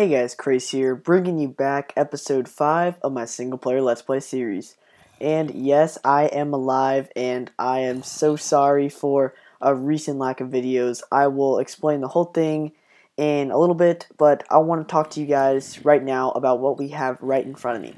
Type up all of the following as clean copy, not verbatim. Hey guys, Craze here, bringing you back episode 5 of my single player Let's Play series. And yes, I am alive, and I am so sorry for a recent lack of videos. I will explain the whole thing in a little bit, but I want to talk to you guys right now about what we have right in front of me.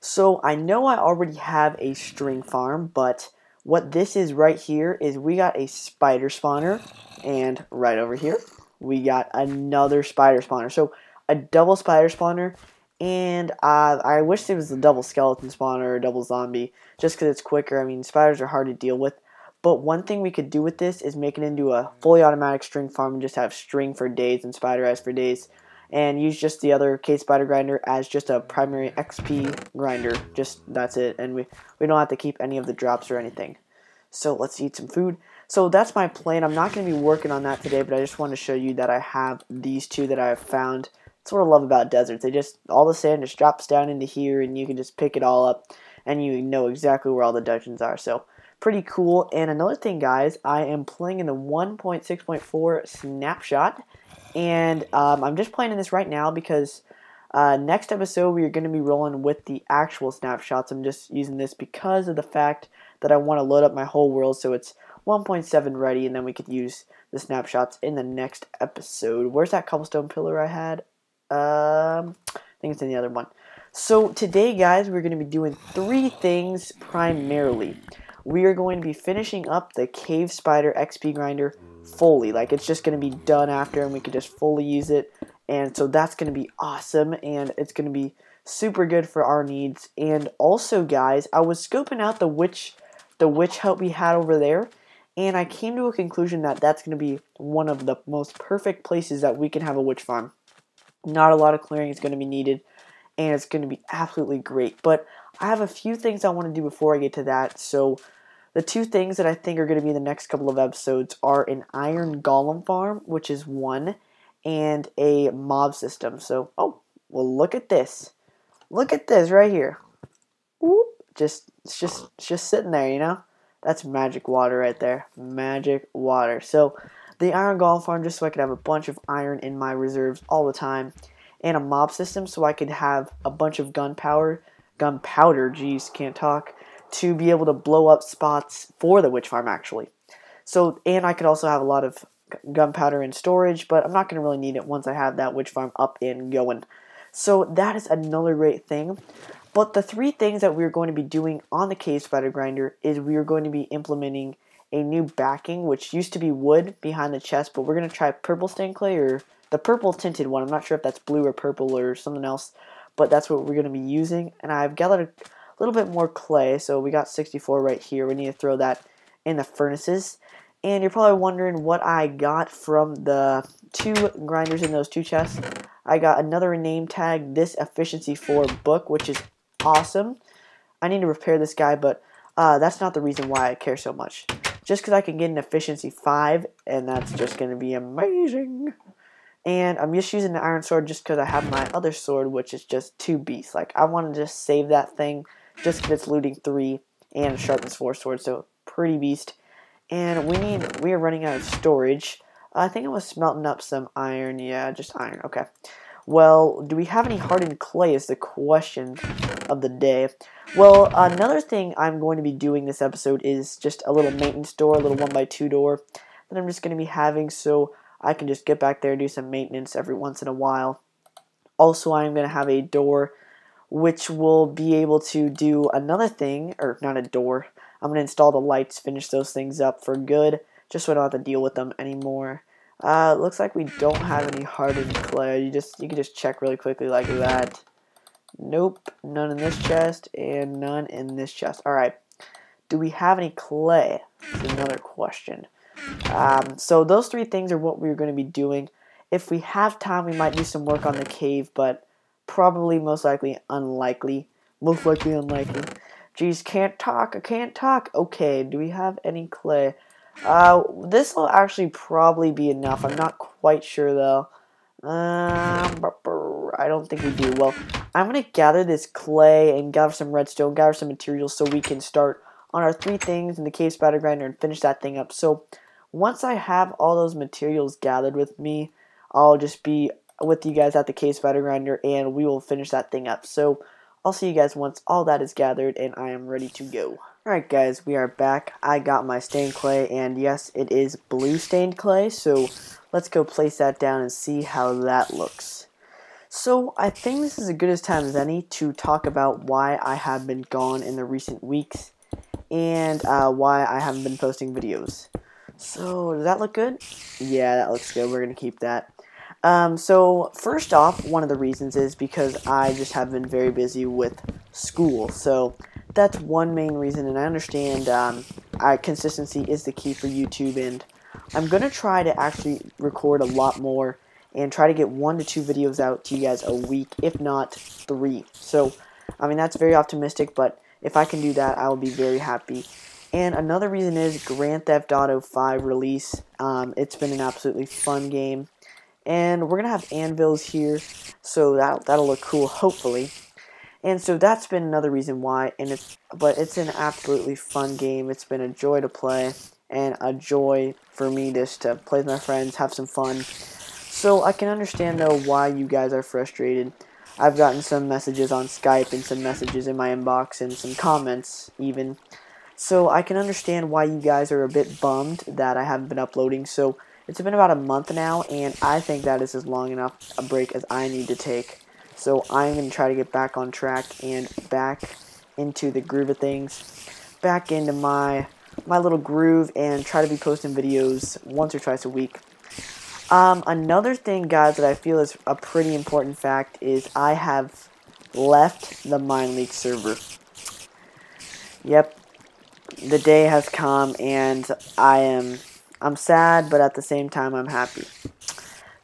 So I know I already have a string farm, but what this is right here is we got a spider spawner, and right over here we got another spider spawner. So a double spider spawner, and I wish it was a double skeleton spawner or a double zombie, just because it's quicker. I mean, spiders are hard to deal with, but one thing we could do with this is make it into a fully automatic string farm and just have string for days and spider eyes for days, and use just the other K spider grinder as just a primary XP grinder. Just that's it, and we don't have to keep any of the drops or anything. So let's eat some food. So that's my plan. I'm not going to be working on that today, but I just want to show you that I have these two that I have found. That's what I love about deserts. They just, all the sand just drops down into here, and you can just pick it all up, and you know exactly where all the dungeons are. So pretty cool. And another thing, guys, I am playing in the 1.6.4 snapshot, and I'm just playing in this right now because next episode we are going to be rolling with the actual snapshots. I'm just using this because of the fact that I want to load up my whole world, so it's 1.7 ready, and then we could use the snapshots in the next episode. Where's that cobblestone pillar I had? I think it's in the other one. So today, guys, we're going to be doing three things primarily. We are going to be finishing up the cave spider XP grinder fully. Like, it's just going to be done after, and we can just fully use it. And so that's going to be awesome, and it's going to be super good for our needs. And also, guys, I was scoping out the witch hut we had over there, and I came to a conclusion that that's going to be one of the most perfect places that we can have a witch farm. Not a lot of clearing is going to be needed, and it's going to be absolutely great. But I have a few things I want to do before I get to that. So the two things that I think are going to be in the next couple of episodes are an iron golem farm, which is one, and a mob system. So, oh, well, look at this. Look at this right here. Whoop, it's just sitting there, you know? That's magic water right there. Magic water. So the iron golem farm, just so I could have a bunch of iron in my reserves all the time, and a mob system so I could have a bunch of gunpowder, geez, can't talk, to be able to blow up spots for the witch farm, actually. So, and I could also have a lot of gunpowder in storage, but I'm not going to really need it once I have that witch farm up and going. So that is another great thing. But the three things that we're going to be doing on the cave spider grinder is we are going to be implementing a new backing, which used to be wood behind the chest, but we're going to try purple stained clay, or the purple tinted one. I'm not sure if that's blue or purple or something else, but that's what we're going to be using. And I've gathered a little bit more clay, so we got 64 right here. We need to throw that in the furnaces. And you're probably wondering what I got from the two grinders in those two chests. I got another name tag, this efficiency 4 book, which is awesome. I need to repair this guy, but that's not the reason why I care so much. Just because I can get an efficiency 5, and that's just going to be amazing. And I'm just using the iron sword just because I have my other sword, which is just 2 beasts. Like, I want to just save that thing just because it's looting 3 and sharpens 4 sword, so pretty beast. And we are running out of storage. I think I was smelting up some iron. Yeah, just iron. Okay. Well, do we have any hardened clay is the question of the day. Well, another thing I'm going to be doing this episode is just a little maintenance door, a little 1x2 door that I'm just going to be having, so I can just get back there and do some maintenance every once in a while. Also, I'm going to have a door which will be able to do another thing, or not a door. I'm going to install the lights, finish those things up for good, just so I don't have to deal with them anymore. Looks like we don't have any hardened clay. You can just check really quickly like that. Nope, none in this chest, and none in this chest. Alright, do we have any clay? That's another question. So those three things are what we're going to be doing. If we have time, we might do some work on the cave, but probably most likely unlikely. Most likely unlikely. Jeez, can't talk, I can't talk. Okay, do we have any clay? This will actually probably be enough. I'm not quite sure, though. I don't think we do. Well, I'm going to gather this clay and gather some redstone, gather some materials so we can start on our three things in the cave spider grinder and finish that thing up. So once I have all those materials gathered with me, I'll just be with you guys at the Case Battleground, and we will finish that thing up. So I'll see you guys once all that is gathered and I am ready to go. Alright guys, we are back. I got my stained clay, and yes, it is blue stained clay, so let's go place that down and see how that looks. So I think this is as good a time as any to talk about why I have been gone in the recent weeks and why I haven't been posting videos. So does that look good? Yeah, that looks good. We're going to keep that. So first off, one of the reasons is because I just have been very busy with school. So that's one main reason, and I understand consistency is the key for YouTube, and I'm going to try to actually record a lot more and try to get 1 to 2 videos out to you guys a week, if not 3. So, I mean, that's very optimistic, but if I can do that, I will be very happy. And another reason is Grand Theft Auto 5 release. It's been an absolutely fun game. And we're going to have anvils here, so that'll look cool, hopefully. And so that's been another reason why, and it's an absolutely fun game. It's been a joy to play, and a joy for me just to play with my friends, have some fun. So I can understand, though, why you guys are frustrated. I've gotten some messages on Skype and some messages in my inbox and some comments, even. So I can understand why you guys are a bit bummed that I haven't been uploading. So it's been about a month now, and I think that is as long enough a break as I need to take. So I'm going to try to get back on track and back into the groove of things, back into my little groove, and try to be posting videos once or twice a week. Another thing, guys, that I feel is a pretty important fact is I have left the MineLeak server. Yep, the day has come, and I'm sad, but at the same time I'm happy.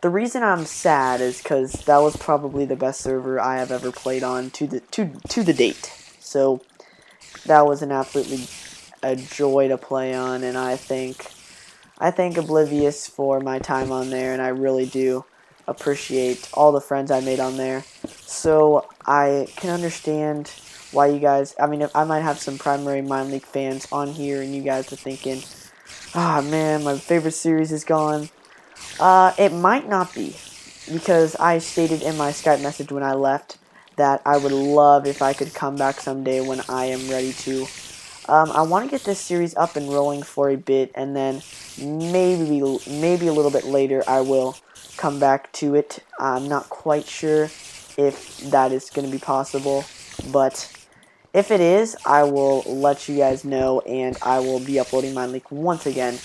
The reason I'm sad is because that was probably the best server I have ever played on to the date. So that was an absolutely a joy to play on, and I thank Oblivious for my time on there, and I really do appreciate all the friends I made on there. So I can understand why you guys, I mean, I might have some primary MineLeak fans on here, and you guys are thinking, ah, man, my favorite series is gone. It might not be, because I stated in my Skype message when I left that I would love if I could come back someday when I am ready to. I want to get this series up and rolling for a bit, and then maybe a little bit later I will come back to it. I'm not quite sure if that is going to be possible, but if it is, I will let you guys know, and I will be uploading MineLeak once again.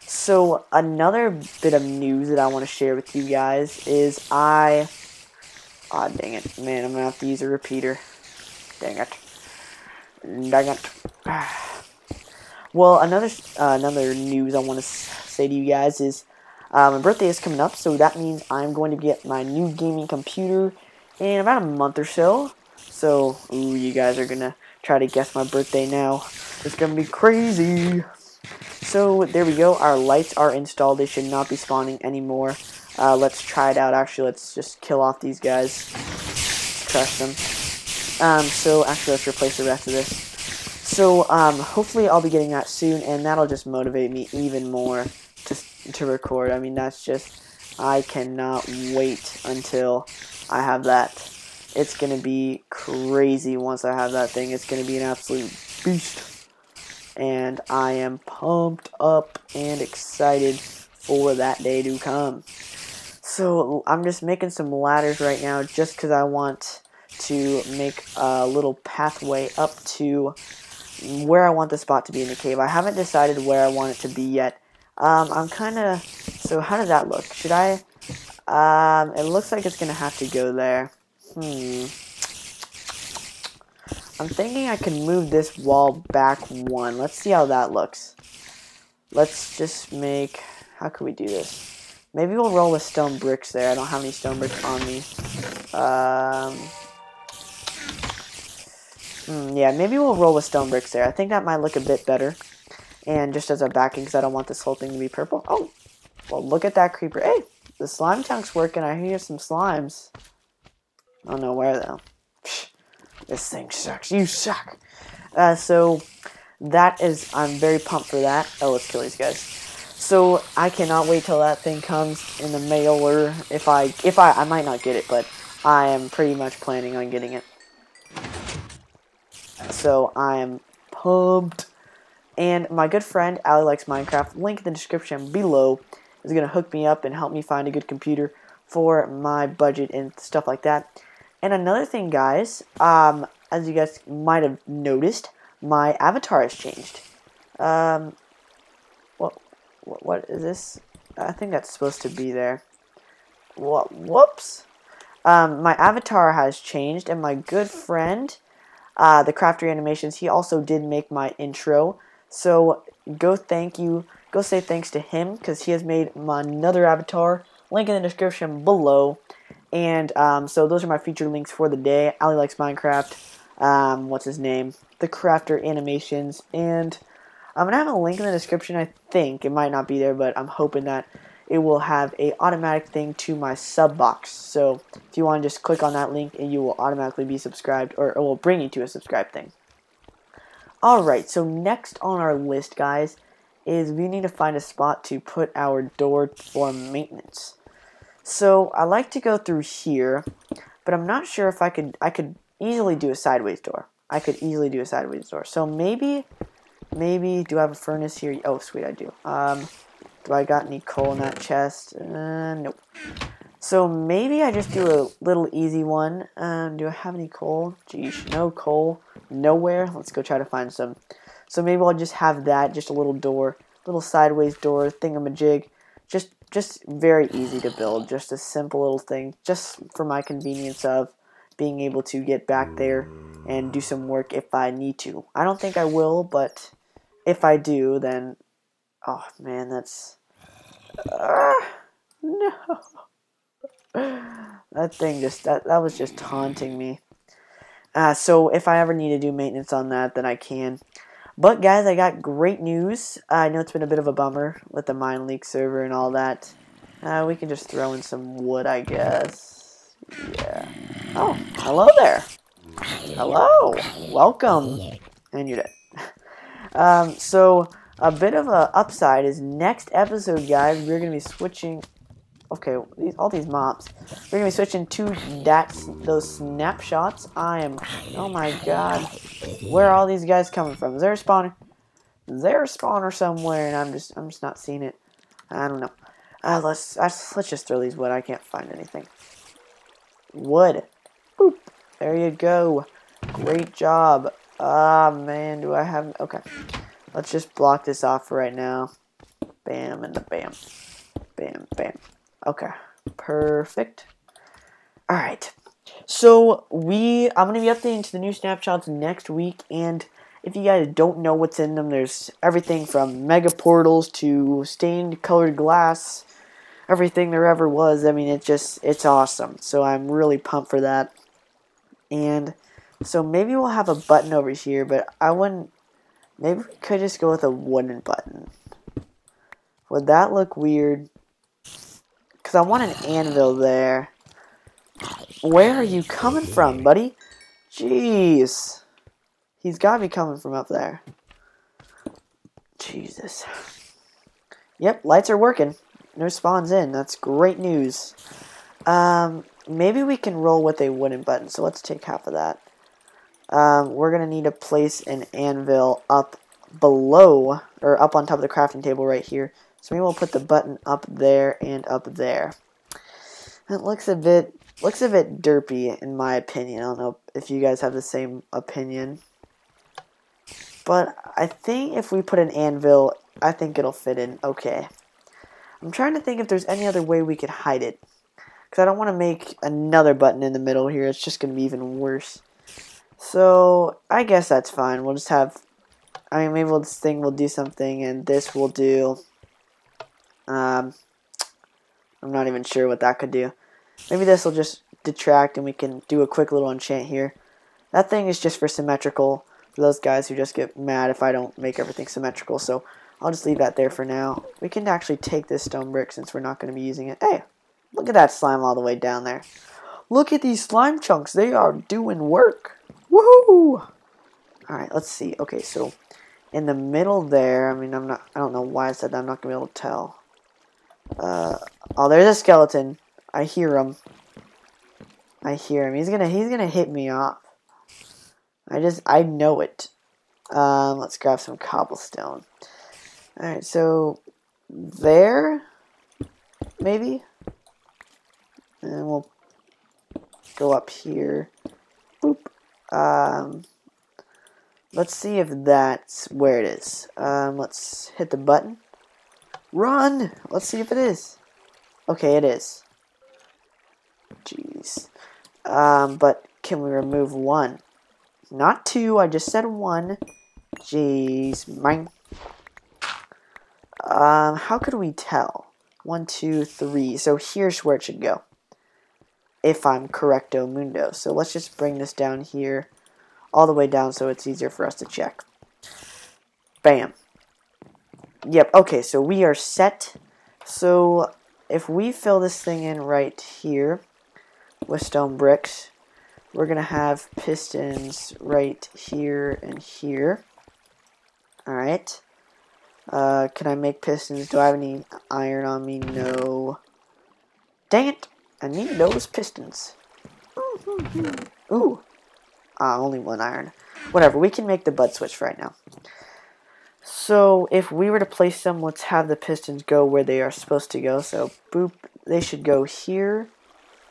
So another bit of news that I want to share with you guys is ah, dang it, man, I'm gonna have to use a repeater. Dang it. Well, another news I want to say to you guys is my birthday is coming up, so that means I'm going to get my new gaming computer in about a month or so. So, ooh, you guys are gonna try to guess my birthday now. It's gonna be crazy. So there we go, our lights are installed, they should not be spawning anymore. Let's try it out. Actually, let's just kill off these guys, crush them. So actually, let's replace the rest of this. So hopefully I'll be getting that soon, and that'll just motivate me even more to record. I mean, that's just, I cannot wait until I have that. It's gonna be crazy once I have that thing. It's gonna be an absolute beast. And I am pumped up and excited for that day to come. So I'm just making some ladders right now just because I want to make a little pathway up to where I want the spot to be in the cave. I haven't decided where I want it to be yet. I'm kind of... So how does that look? Should I... it looks like it's going to have to go there. I'm thinking I can move this wall back 1. Let's see how that looks. Let's just make... How can we do this? Maybe we'll roll with stone bricks there. I don't have any stone bricks on me. Yeah, maybe we'll roll with stone bricks there. I think that might look a bit better. And just as a backing, because I don't want this whole thing to be purple. Oh! Well, look at that creeper. Hey! The slime chunk's working. I hear some slimes. I don't know where, though. This thing sucks. You suck. So that is, I'm very pumped for that. Oh, let's kill these guys. So I cannot wait till that thing comes in the mail, or if I might not get it, but I am pretty much planning on getting it. So I am pumped. And my good friend AliLikesMinecraft, link in the description below, is gonna hook me up and help me find a good computer for my budget and stuff like that. And another thing, guys, as you guys might have noticed, my avatar has changed. What is this? I think that's supposed to be there. What? Whoops. My avatar has changed, and my good friend, The Crafter Animations, he also did make my intro. So go say thanks to him, because he has made my another avatar. Link in the description below. And so those are my feature links for the day. AliLikesMinecraft, what's his name? The Crafter Animations, and I'm gonna have a link in the description. I think it might not be there, but I'm hoping that it will have a automatic thing to my sub box. So if you want to just click on that link, and you will automatically be subscribed, or it will bring you to a subscribe thing. Alright, so next on our list, guys, is we need to find a spot to put our door for maintenance. So I like to go through here, but I'm not sure if I could easily do a sideways door. I could easily do a sideways door. So maybe, do I have a furnace here? Oh, sweet, I do. Do I got any coal in that chest? Nope. So maybe I just do a little easy one. Do I have any coal? Jeez, no coal. Nowhere. Let's go try to find some. So maybe I'll just have that, just a little door, little sideways door, thingamajig. Just very easy to build. Just a simple little thing, just for my convenience of being able to get back there and do some work if I need to. I don't think I will, but if I do, then, oh man, that's, no. That thing just, that was just taunting me. So if I ever need to do maintenance on that, then I can. But guys, I got great news. I know it's been a bit of a bummer with the MineLeak server and all that. We can just throw in some wood, I guess. Yeah. Oh, hello there. Hello. Welcome. And you're dead. So a bit of a upside is next episode, guys, we're going to be switching. Okay, all these mobs. We're going to be switching to those snapshots. I am... Oh my god. Where are all these guys coming from? Is there a spawner? Is there a spawner somewhere? And I'm just not seeing it. I don't know. Let's just throw these wood. I can't find anything. Wood. Boop. There you go. Great job. Ah, man. Do I have... Okay. Let's just block this off for right now. Bam and bam. Bam, bam. Okay, perfect. Alright, so I'm going to be updating to the new snapshots next week, and if you guys don't know what's in them, there's everything from mega portals to stained colored glass, everything there ever was. I mean, it's awesome, so I'm really pumped for that. And so maybe we'll have a button over here, but maybe we could just go with a wooden button. Would that look weird? Because I want an anvil there. Where are you coming from, buddy? Jeez. He's got me coming from up there. Jesus. Yep, lights are working. No spawns in. That's great news. Maybe we can roll with a wooden button, so let's take half of that. We're going to need to place an anvil up below, or up on top of the crafting table right here. So maybe we'll put the button up there and up there. It looks a bit derpy in my opinion. I don't know if you guys have the same opinion. But I think if we put an anvil, I think it'll fit in okay. I'm trying to think if there's any other way we could hide it. Because I don't want to make another button in the middle here. It's just going to be even worse. So I guess that's fine. We'll just have... I mean, maybe this thing will do something and this will do... I'm not even sure what that could do. Maybe this will just detract and we can do a quick little enchant here. That thing is just for symmetrical, for those guys who just get mad if I don't make everything symmetrical. So I'll just leave that there for now. We can actually take this stone brick since we're not going to be using it. Hey, look at that slime all the way down there. Look at these slime chunks. They are doing work. Woohoo! Alright, let's see. Okay, so in the middle there. I mean, I don't know why I said that. I'm not gonna be able to tell. Oh, there's a skeleton. I hear him. He's gonna hit me up. I know it. Let's grab some cobblestone. Alright, so there, maybe, and we'll go up here. Boop. Let's see if that's where it is. Let's hit the button. Run! Let's see if it is. Okay, it is. Jeez. But can we remove one? Not two, I just said one. Jeez, mine. How could we tell? 1, 2, 3. So here's where it should go. If I'm correcto mundo. So let's just bring this down here. All the way down so it's easier for us to check. Bam. Yep, okay, so we are set. So if we fill this thing in right here with stone bricks, we're gonna have pistons right here and here. Alright. Can I make pistons? Do I have any iron on me? No. Dang it! I need those pistons. Ooh. Only one iron. Whatever, we can make the butt switch right now. So if we were to place them, let's have the pistons go where they are supposed to go. So boop, they should go here.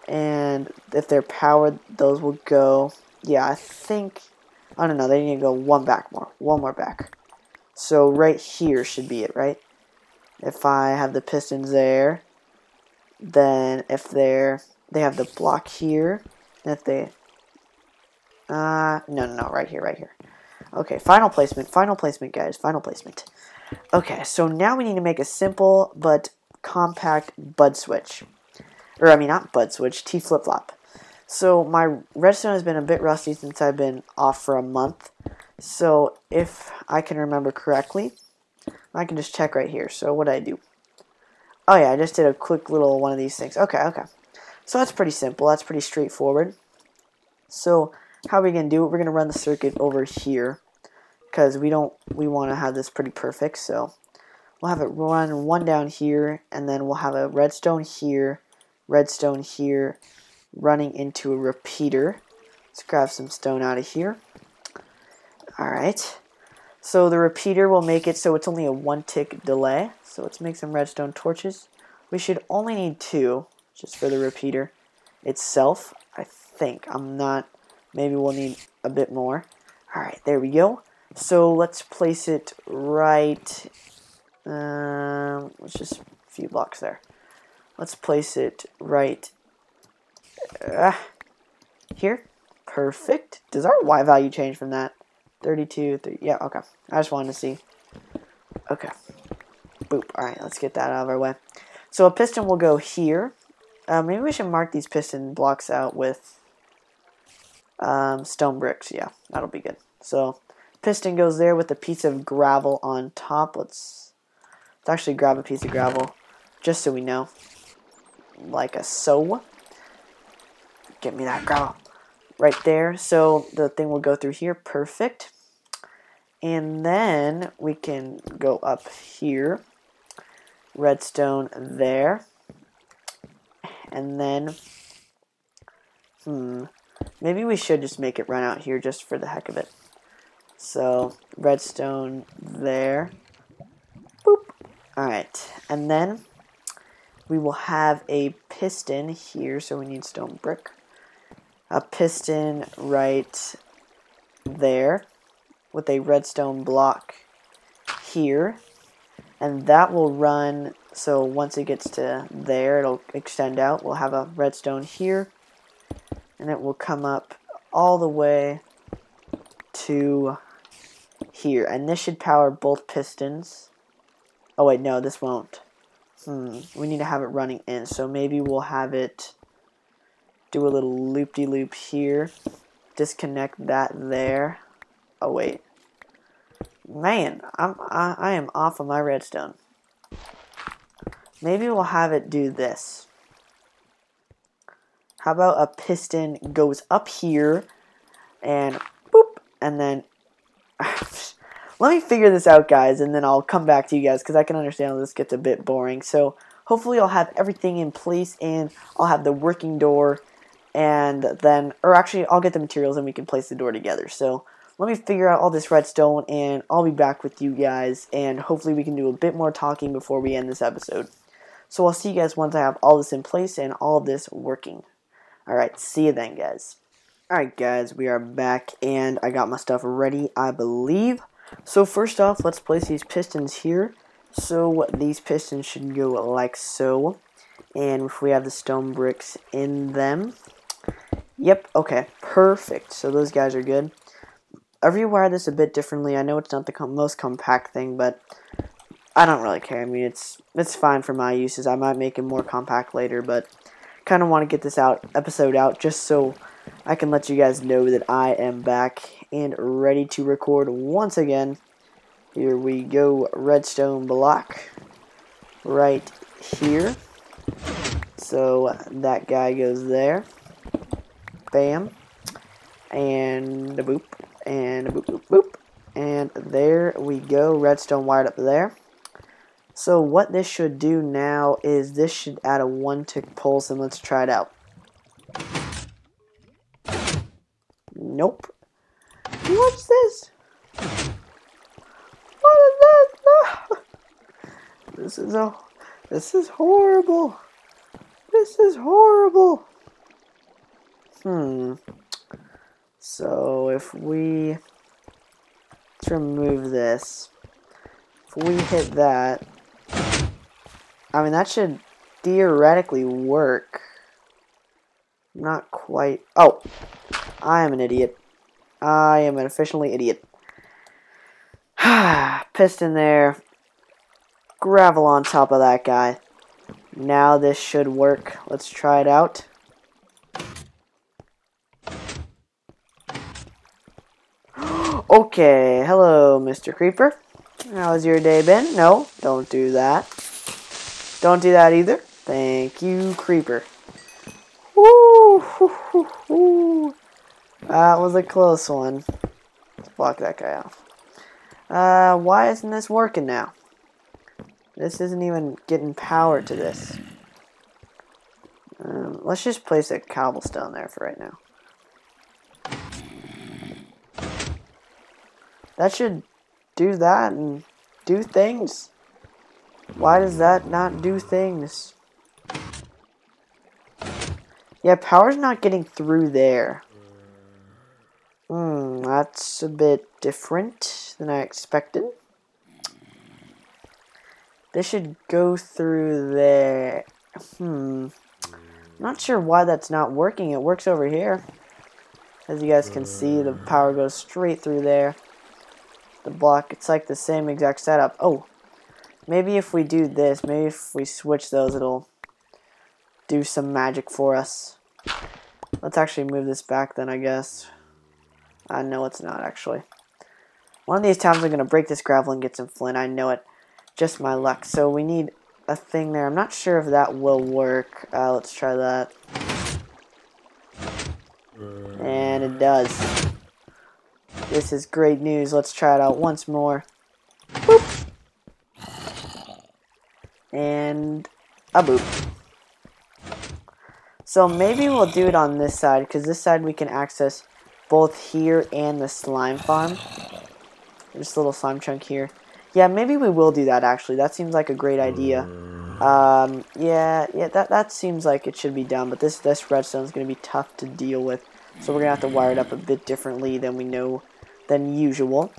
And if they're powered, those will go. Yeah, I think. I don't know. They need to go one back more. One more back. So right here should be it, right? If I have the pistons there, then if they have the block here, and if they. No, right here. Okay, final placement, guys, final placement. Okay, so now we need to make a simple but compact bud switch. Or, I mean, not bud switch, T flip-flop. So, my redstone has been a bit rusty since I've been off for a month. So, if I can remember correctly, I can just check right here. So, what did I do? Oh, yeah, I just did a quick little one of these things. Okay. So, that's pretty simple. That's pretty straightforward. So, how are we going to do it? We're going to run the circuit over here. Because we want to have this pretty perfect. So, we'll have it run one down here. And then we'll have a redstone here. Redstone here, running into a repeater. Let's grab some stone out of here. Alright, so the repeater will make it so it's only a 1 tick delay. So let's make some redstone torches. We should only need 2, just for the repeater itself, I think. Maybe we'll need a bit more. Alright, there we go. So let's place it right, just a few blocks there. Let's place it right here. Perfect. Does our Y value change from that? 32, 30, yeah, okay. I just wanted to see. Okay. Boop. All right, let's get that out of our way. So a piston will go here. Maybe we should mark these piston blocks out with stone bricks. Yeah, that'll be good. So piston goes there with a piece of gravel on top. Let's actually grab a piece of gravel just so we know. Like a sow. Get me that gravel. Right there. So the thing will go through here. Perfect. And then we can go up here. Redstone there. And then. Maybe we should just make it run out here just for the heck of it. So redstone there. Boop. Alright. And then. We will have a piston here, so we need stone brick. A piston right there with a redstone block here. And that will run, so once it gets to there, it'll extend out. We'll have a redstone here, and it will come up all the way to here. And this should power both pistons. Oh wait, no, this won't. We need to have it running in, so maybe we'll have it do a little loop-de-loop here. Disconnect that there. Oh wait, man, I am off of my redstone. Maybe we'll have it do this. How about a piston goes up here and boop, and then let me figure this out, guys, and then I'll come back to you guys, because I can understand how this gets a bit boring. So hopefully I'll have everything in place, and I'll have the working door, and then, or actually I'll get the materials and we can place the door together. So let me figure out all this redstone, and I'll be back with you guys, and hopefully we can do a bit more talking before we end this episode. So I'll see you guys once I have all this in place and all this working. Alright, see you then, guys. Alright, guys, we are back, and I got my stuff ready, I believe. So first off, let's place these pistons here. So these pistons should go like so. And if we have the stone bricks in them. Yep, okay, perfect. So those guys are good. I rewired this a bit differently. I know it's not the most compact thing, but I don't really care. I mean, it's fine for my uses. I might make it more compact later, but kind of want to get this episode out just so I can let you guys know that I am back and ready to record once again. Here we go, redstone block right here. So that guy goes there. Bam. And a boop. And a boop, boop, boop. And there we go, redstone wired up there. So what this should do now is this should add a one-tick pulse, and let's try it out. Nope. What's this? What is that? This is horrible. This is horrible. So if we remove this, if we hit that, I mean, that should theoretically work. Not quite. Oh, I am an idiot. I am an officially idiot. Piston there, gravel on top of that guy. Now this should work. Let's try it out. Okay, hello, Mr. Creeper. How's your day been? No, don't do that. Don't do that either. Thank you, Creeper. Woo! Hoo, hoo, hoo. That was a close one. Let's block that guy off. Why isn't this working now? This isn't even getting power to this. Let's just place a cobblestone there for right now. That should do that and do things. Why does that not do things? Yeah, power's not getting through there. That's a bit different than I expected. This should go through there. Not sure why that's not working. It works over here. As you guys can see, the power goes straight through there. The block, it's like the same exact setup. Oh, maybe if we do this, maybe if we switch those, it'll do some magic for us. Let's actually move this back then, I guess. No, it's not, actually. One of these times I'm going to break this gravel and get some flint. I know it. Just my luck. So we need a thing there. I'm not sure if that will work. Let's try that. And it does. This is great news. Let's try it out once more. Boop. And a boop. So maybe we'll do it on this side, because this side we can access both here and the slime farm. Just a little slime chunk here. Yeah, maybe we will do that, actually. That seems like a great idea. That seems like it should be done, but this redstone is going to be tough to deal with. So we're going to have to wire it up a bit differently than usual.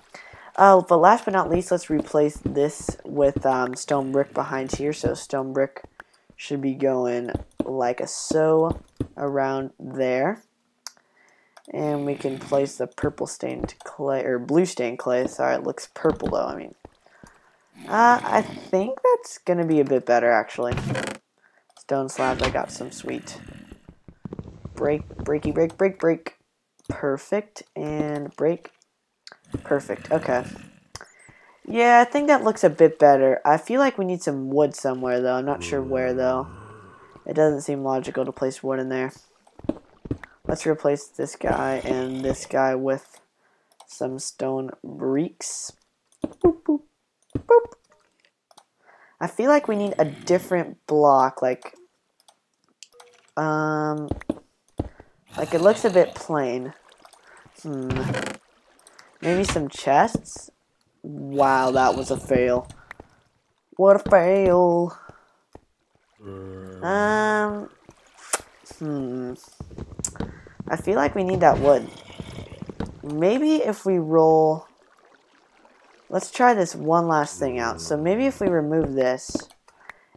But last but not least, let's replace this with stone brick behind here. So stone brick should be going like so around there. And we can place the purple stained clay, or blue stained clay. Sorry, it looks purple though, I mean. I think that's going to be a bit better, actually. Stone slabs, I got some sweet. Break, breaky, break, break, break. Perfect, and break. Perfect, okay. Yeah, I think that looks a bit better. I feel like we need some wood somewhere, though. I'm not sure where, though. It doesn't seem logical to place wood in there. Let's replace this guy and this guy with some stone bricks. Boop, boop, boop. I feel like we need a different block, like it looks a bit plain. Maybe some chests? Wow, that was a fail. What a fail. I feel like we need that wood. Maybe if we roll... Let's try this one last thing out. So maybe if we remove this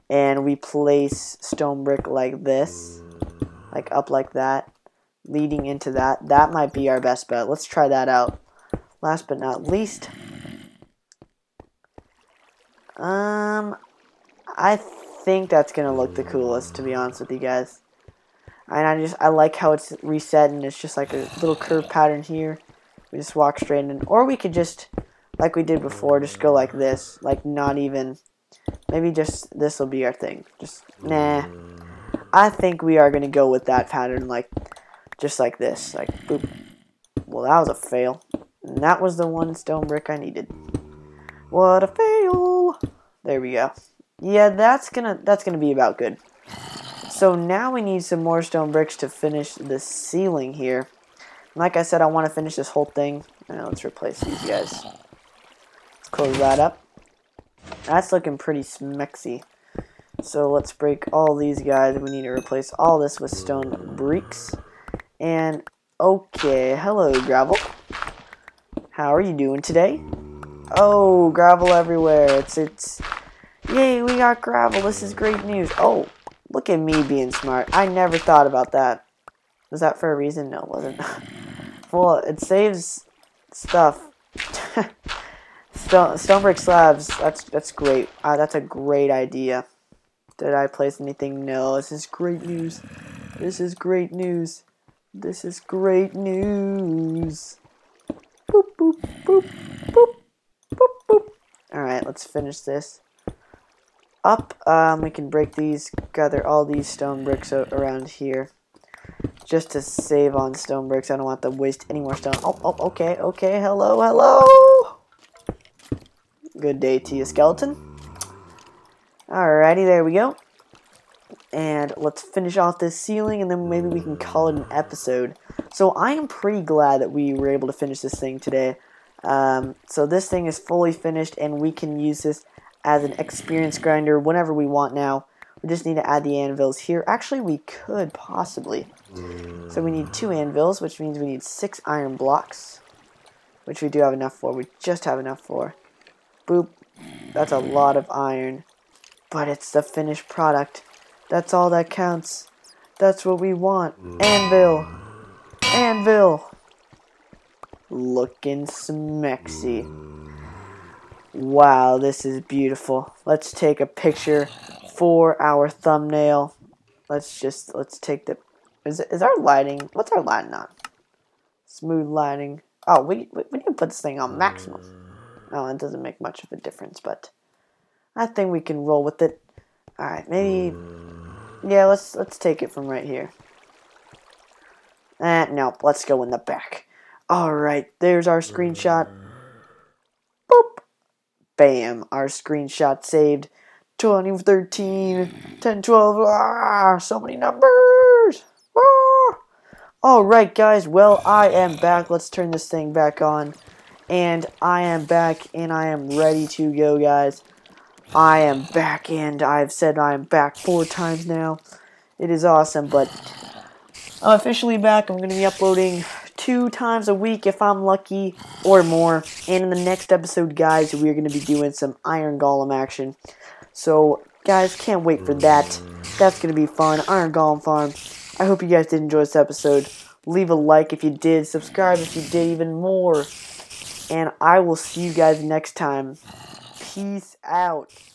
and we place stone brick like this, like up like that, leading into that, that might be our best bet. Let's try that out. Last but not least, I think that's gonna look the coolest, to be honest with you guys. And I like how it's reset and it's just like a little curve pattern here. We just walk straight in, or we could just, like we did before, just go like this, like not even, maybe just this will be our thing. Just, nah, I think we are going to go with that pattern, like, just like this, like, boop. Well, that was a fail, and that was the one stone brick I needed. What a fail. There we go. Yeah, that's gonna be about good. So now we need some more stone bricks to finish the ceiling here. And like I said, I want to finish this whole thing. Now let's replace these guys. Close that up. That's looking pretty smexy. So let's break all these guys. We need to replace all this with stone bricks. And okay, hello gravel. How are you doing today? Oh, gravel everywhere. It's yay, we got gravel. This is great news. Oh, look at me being smart. I never thought about that. Was that for a reason? No, it wasn't. Well, it saves stuff. Stone brick slabs, that's great. That's a great idea. Did I place anything? No, this is great news. This is great news. This is great news. Boop, boop, boop, boop, boop, boop. Alright, let's finish this up. We can break these, gather all these stone bricks around here. Just to save on stone bricks. I don't want to waste any more stone. Oh, okay, okay, hello, hello! Good day to you, skeleton. Alrighty, there we go. And let's finish off this ceiling, and then maybe we can call it an episode. So I am pretty glad that we were able to finish this thing today. So this thing is fully finished, and we can use this as an experience grinder whenever we want now. We just need to add the anvils here. Actually, we could possibly. So we need 2 anvils, which means we need 6 iron blocks, which we do have enough for. We just have enough for. Boop. That's a lot of iron, but it's the finished product. That's all that counts. That's what we want. Anvil, anvil, looking smexy. Wow, this is beautiful. Let's take a picture for our thumbnail. Let's take the. Is our lighting? What's our lighting on? Smooth lighting. Oh, we need to put this thing on maximum. Oh, it doesn't make much of a difference, but I think we can roll with it. Alright, maybe... Yeah, let's take it from right here. Nope, let's go in the back. Alright, there's our screenshot. Boop! Bam, our screenshot saved. 2013, 10, 12, ah, so many numbers! Ah. Alright, guys, well, I am back. Let's turn this thing back on. And I am back, and I am ready to go, guys. I am back, and I've said I am back 4 times now. It is awesome, but I'm officially back. I'm going to be uploading 2 times a week if I'm lucky, or more. And in the next episode, guys, we are going to be doing some Iron Golem action. So, guys, can't wait for that. That's going to be fun. Iron Golem Farm. I hope you guys did enjoy this episode. Leave a like if you did. Subscribe if you did even more. And I will see you guys next time. Peace out.